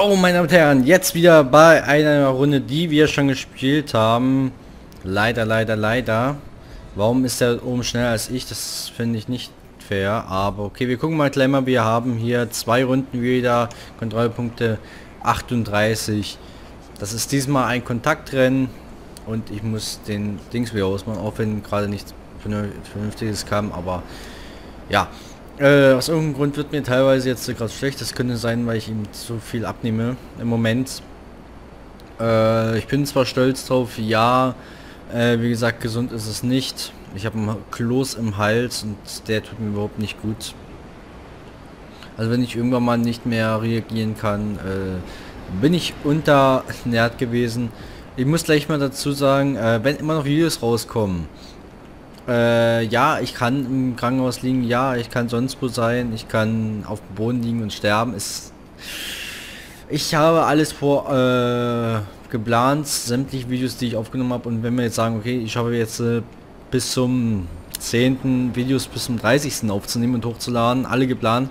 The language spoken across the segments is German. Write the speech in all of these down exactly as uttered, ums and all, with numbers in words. So, meine Damen und Herren, jetzt wieder bei einer Runde, die wir schon gespielt haben. Leider, leider, leider. Warum ist der oben schneller als ich? Das finde ich nicht fair. Aber okay, wir gucken mal gleich mal. Wir haben hier zwei Runden wieder. Kontrollpunkte achtunddreißig. Das ist diesmal ein Kontaktrennen. Und ich muss den Dings wieder ausmachen, auch wenn gerade nichts Vernünftiges kam. Aber ja. Äh, aus irgendeinem Grund wird mir teilweise jetzt gerade schlecht. Das könnte sein, weil ich ihm zu viel abnehme im Moment. Äh, ich bin zwar stolz drauf, ja, äh, wie gesagt, gesund ist es nicht. Ich habe einen Kloß im Hals und der tut mir überhaupt nicht gut. Also wenn ich irgendwann mal nicht mehr reagieren kann, äh, bin ich unterernährt gewesen. Ich muss gleich mal dazu sagen, äh, wenn immer noch Videos rauskommen, Äh, ja, ich kann im Krankenhaus liegen, ja, ich kann sonst wo sein, ich kann auf dem Boden liegen und sterben. Ist ich habe alles vor äh, geplant, sämtliche Videos, die ich aufgenommen habe. Und wenn wir jetzt sagen, okay, ich habe jetzt äh, bis zum zehnten Videos bis zum dreißigsten aufzunehmen und hochzuladen, alle geplant,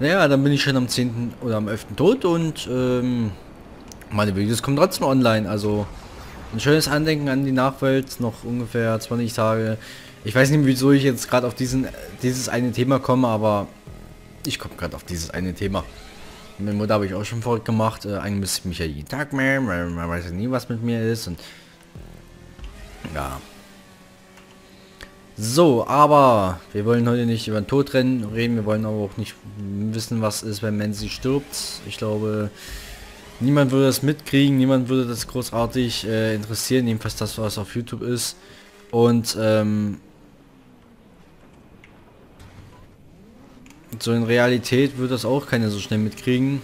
naja, dann bin ich schon am zehnten oder am elften tot und ähm, meine Videos kommen trotzdem online. Also ein schönes Andenken an die Nachwelt, noch ungefähr zwanzig Tage. Ich weiß nicht, wieso ich jetzt gerade auf diesen, dieses eine Thema komme, aber ich komme gerade auf dieses eine Thema. Meine Mutter habe ich auch schon verrückt gemacht. Äh, eigentlich müsste ich mich ja jeden Tag mehr, man weiß ja nie, was mit mir ist. Und ja. So, aber wir wollen heute nicht über den Tod reden, wir wollen aber auch nicht wissen, was ist, wenn Menzi stirbt. Ich glaube, niemand würde das mitkriegen, niemand würde das großartig äh, interessieren, jedenfalls das, was auf YouTube ist. Und ähm, so in Realität würde das auch keiner so schnell mitkriegen.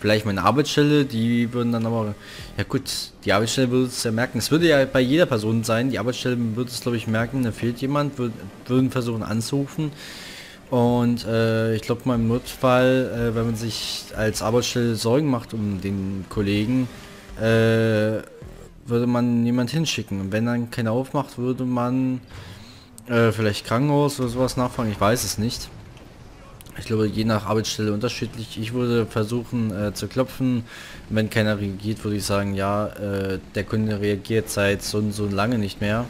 Vielleicht meine Arbeitsstelle, die würden dann aber... Ja gut, die Arbeitsstelle würde es ja merken. Es würde ja bei jeder Person sein, die Arbeitsstelle würde es, glaube ich, merken, da fehlt jemand, würd, würden versuchen anzurufen. Und äh, ich glaube mal im Notfall, äh, wenn man sich als Arbeitsstelle Sorgen macht um den Kollegen, äh, würde man jemand hinschicken. Und wenn dann keiner aufmacht, würde man äh, vielleicht Krankenhaus oder sowas nachfragen. Ich weiß es nicht. Ich glaube, je nach Arbeitsstelle unterschiedlich. Ich würde versuchen äh, zu klopfen. Wenn keiner reagiert, würde ich sagen, ja, äh, der Kunde reagiert seit so und so lange nicht mehr.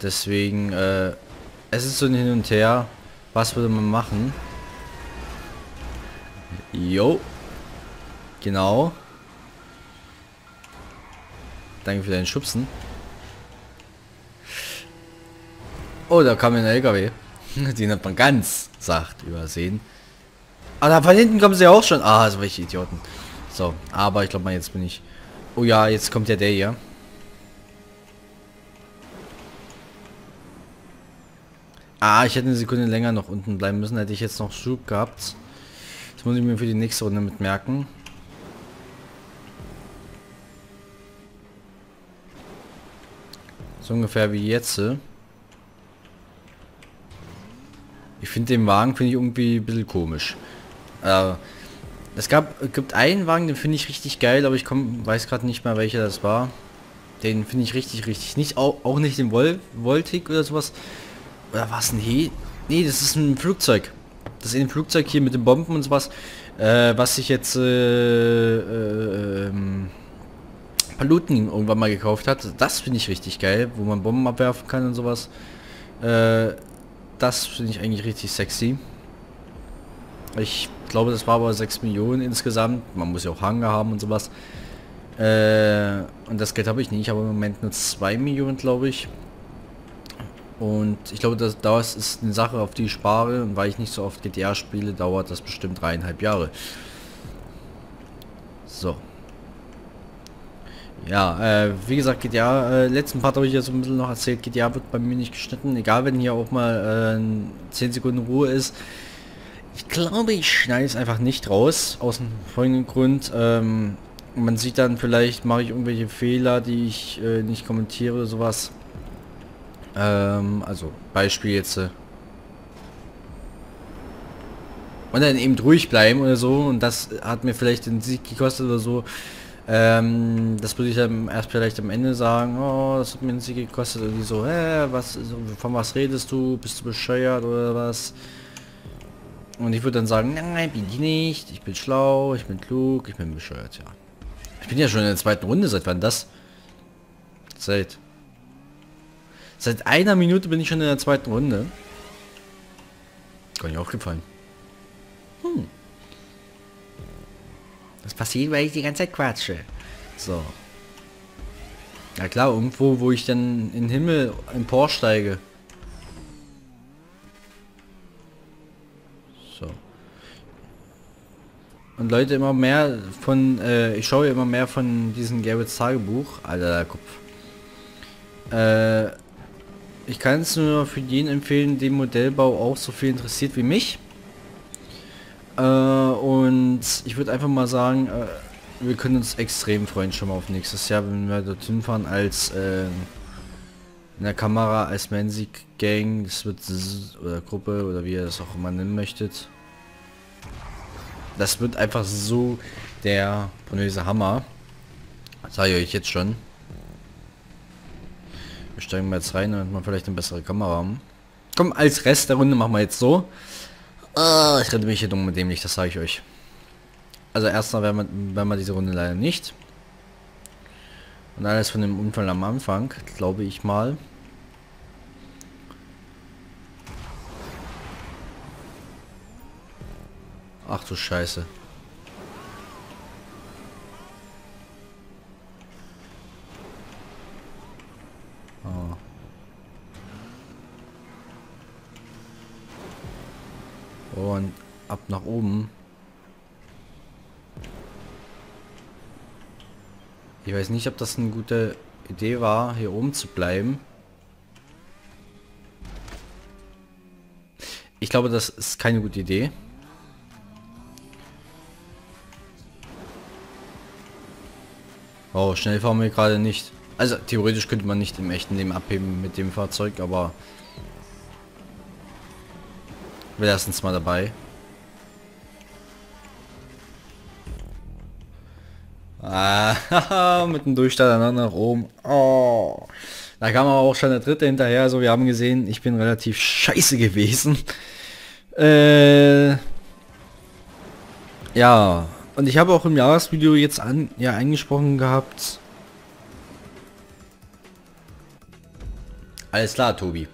Deswegen... Äh, Es ist so ein Hin und Her. Was würde man machen? Jo. Genau. Danke für deinen Schubsen. Oh, da kam ein L K W. Den hat man ganz sacht übersehen. Ah, da von hinten kommen sie ja auch schon. Ah, so welche Idioten. So, aber ich glaube mal, jetzt bin ich... Oh ja, jetzt kommt ja der hier. Ah, ich hätte eine Sekunde länger noch unten bleiben müssen, hätte ich jetzt noch Schub gehabt. Das muss ich mir für die nächste Runde mitmerken. So ungefähr wie jetzt. Ich finde den Wagen, finde ich irgendwie ein bisschen komisch. Äh, es gab, gibt einen Wagen, den finde ich richtig geil, aber ich komm, weiß gerade nicht mehr, welcher das war. Den finde ich richtig, richtig. Nicht, auch, auch nicht den Vol Voltik oder sowas. Oder was ein He? Nee, das ist ein Flugzeug. Das ist ein Flugzeug hier mit den Bomben und sowas. Äh, was sich jetzt äh, äh, ähm, Paluten irgendwann mal gekauft hat. Das finde ich richtig geil, wo man Bomben abwerfen kann und sowas. Äh, das finde ich eigentlich richtig sexy. Ich glaube, das war aber sechs Millionen insgesamt. Man muss ja auch Hangar haben und sowas. Äh, und das Geld habe ich nicht, aber im Moment nur zwei Millionen, glaube ich. Und ich glaube, das, das ist eine Sache, auf die ich spare. Und weil ich nicht so oft G T A spiele, dauert das bestimmt dreieinhalb Jahre. So. Ja, äh, wie gesagt, G T A, äh, letzten Part habe ich ja so ein bisschen noch erzählt, G T A wird bei mir nicht geschnitten. Egal, wenn hier auch mal äh, zehn Sekunden Ruhe ist. Ich glaube, ich schneide es einfach nicht raus. Aus dem folgenden Grund. Ähm, man sieht dann vielleicht, mache ich irgendwelche Fehler, die ich äh, nicht kommentiere oder sowas. Also Beispiel jetzt äh und dann eben ruhig bleiben oder so, und das hat mir vielleicht den Sieg gekostet oder so. Ähm, das würde ich dann erst vielleicht am Ende sagen, oh, das hat mir den Sieg gekostet, irgendwie so, hä, was, von was redest du, bist du bescheuert oder was? Und ich würde dann sagen, nein, bin ich nicht. Ich bin schlau, ich bin klug, ich bin bescheuert, ja. Ich bin ja schon in der zweiten Runde, seit wann das? Seit... Seit einer Minute bin ich schon in der zweiten Runde. Kann mir aufgefallen. Hm. Das passiert, weil ich die ganze Zeit quatsche. So. Na klar, irgendwo, wo ich dann in den Himmel emporsteige. So. Und Leute, immer mehr von, äh, ich schaue immer mehr von diesem Garrett's Tagebuch. Alter, Kopf. Äh, ich kann es nur für jeden empfehlen, den Modellbau auch so viel interessiert wie mich. Äh, und ich würde einfach mal sagen, äh, wir können uns extrem freuen schon mal auf nächstes Jahr, wenn wir dorthin fahren als äh, in der Kamera, als Mansic Gang, das wird oder Gruppe oder wie ihr das auch immer nennen möchtet. Das wird einfach so der pornöse Hammer. Sage ich euch jetzt schon. Wir steigen mal jetzt rein, damit wir vielleicht eine bessere Kamera haben. Komm, als Rest der Runde machen wir jetzt so. Uh, ich rede mich hier dumm mit dem nicht, das sage ich euch. Also erstmal werden wir, werden wir diese Runde leider nicht. Und alles von dem Unfall am Anfang, glaube ich mal. Ach du Scheiße. Oh. Und ab nach oben. Ich weiß nicht, ob das eine gute Idee war, hier oben zu bleiben. Ich glaube, das ist keine gute Idee. Oh, schnell fahren wir gerade nicht. Also theoretisch könnte man nicht im echten Leben abheben mit dem Fahrzeug, aber... Wir lassen es mal dabei. Ah, mit dem Durchstarter nach oben. Oh. Da kam aber auch schon der dritte hinterher. Also wir haben gesehen, ich bin relativ scheiße gewesen. Äh, ja. Und ich habe auch im Jahresvideo jetzt an, ja, angesprochen gehabt. Alles klar, Tobi.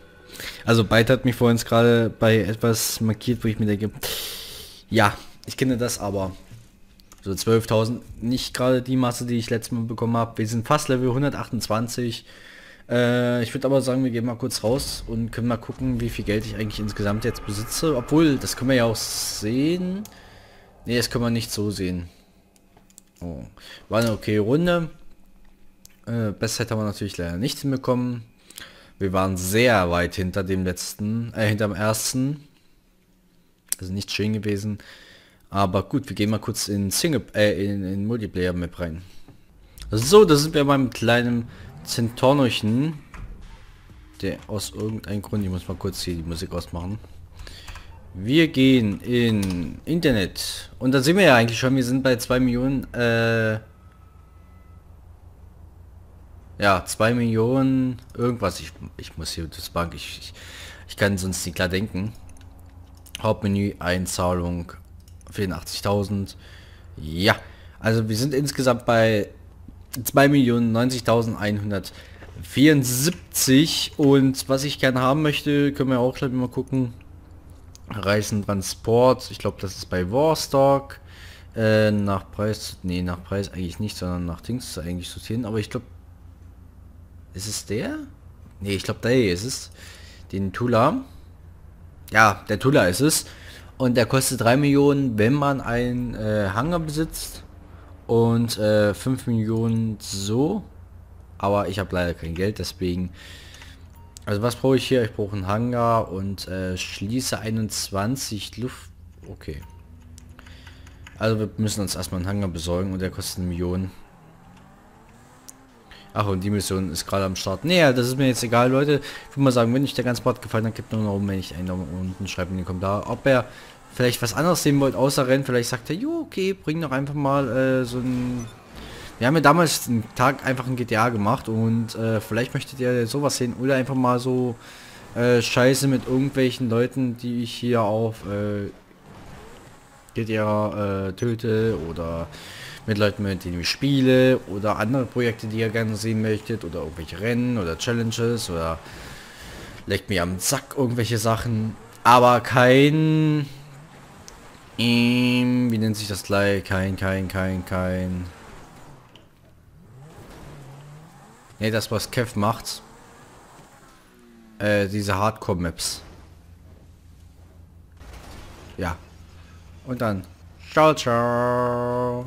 Also Byte hat mich vorhin gerade bei etwas markiert, wo ich mir denke, ja, ich kenne das, aber so zwölftausend, nicht gerade die Masse, die ich letztes Mal bekommen habe. Wir sind fast Level hundertachtundzwanzig. Äh, ich würde aber sagen, wir gehen mal kurz raus und können mal gucken, wie viel Geld ich eigentlich insgesamt jetzt besitze. Obwohl, das können wir ja auch sehen. Ne, das können wir nicht so sehen. Oh. War eine okay Runde. Äh, Bestzeit haben wir natürlich leider nichts bekommen. Wir waren sehr weit hinter dem letzten, äh, hinter dem ersten. Also nicht schön gewesen. Aber gut, wir gehen mal kurz in Single, äh, in, in Multiplayer Map rein. So, da sind wir beim kleinen Zentornochen. Der aus irgendeinem Grund, ich muss mal kurz hier die Musik ausmachen. Wir gehen in Internet. Und da sehen wir ja eigentlich schon, wir sind bei zwei Millionen, äh... Ja, zwei Millionen irgendwas. Ich, ich muss hier das Bank, ich, ich, ich kann sonst nicht klar denken. Hauptmenü, Einzahlung, vierundachtzigtausend. Ja, also wir sind insgesamt bei zwei Millionen neunzigtausendeinhundertvierundsiebzig. Und was ich gerne haben möchte, können wir auch gleich mal gucken. Reisen, Transport, ich glaube das ist bei Warstock. Äh, nach Preis, nee, nach Preis eigentlich nicht, sondern nach Dings eigentlich sortieren, aber ich glaube... Ist es der? Ne, ich glaube, der hier ist es. Den Tula. Ja, der Tula ist es. Und der kostet drei Millionen, wenn man einen äh, Hangar besitzt. Und äh, fünf Millionen so. Aber ich habe leider kein Geld, deswegen... Also was brauche ich hier? Ich brauche einen Hangar und äh, schließe einundzwanzig Luft... Okay. Also wir müssen uns erstmal einen Hangar besorgen und der kostet eine Million. Ach, und die Mission ist gerade am Start. Naja, das ist mir jetzt egal, Leute. Ich würde mal sagen, wenn euch der ganze Part gefallen hat, gebt nur noch oben, wenn ich einen Daumen unten, schreibt in die Kommentare, ob ihr vielleicht was anderes sehen wollt, außer Rennen. Vielleicht sagt er, jo, okay, bring doch einfach mal äh, so ein... Wir haben ja damals einen Tag einfach ein G T A gemacht und äh, vielleicht möchtet ihr sowas sehen oder einfach mal so äh, Scheiße mit irgendwelchen Leuten, die ich hier auf äh, G T A äh, töte oder mit Leuten, mit denen ich spiele oder andere Projekte, die ihr gerne sehen möchtet oder irgendwelche Rennen oder Challenges oder legt mir am Sack irgendwelche Sachen, aber kein ähm, wie nennt sich das gleich, kein, kein, kein, kein ne, das was Kev macht, äh, diese Hardcore-Maps, ja. Und dann, ciao, ciao.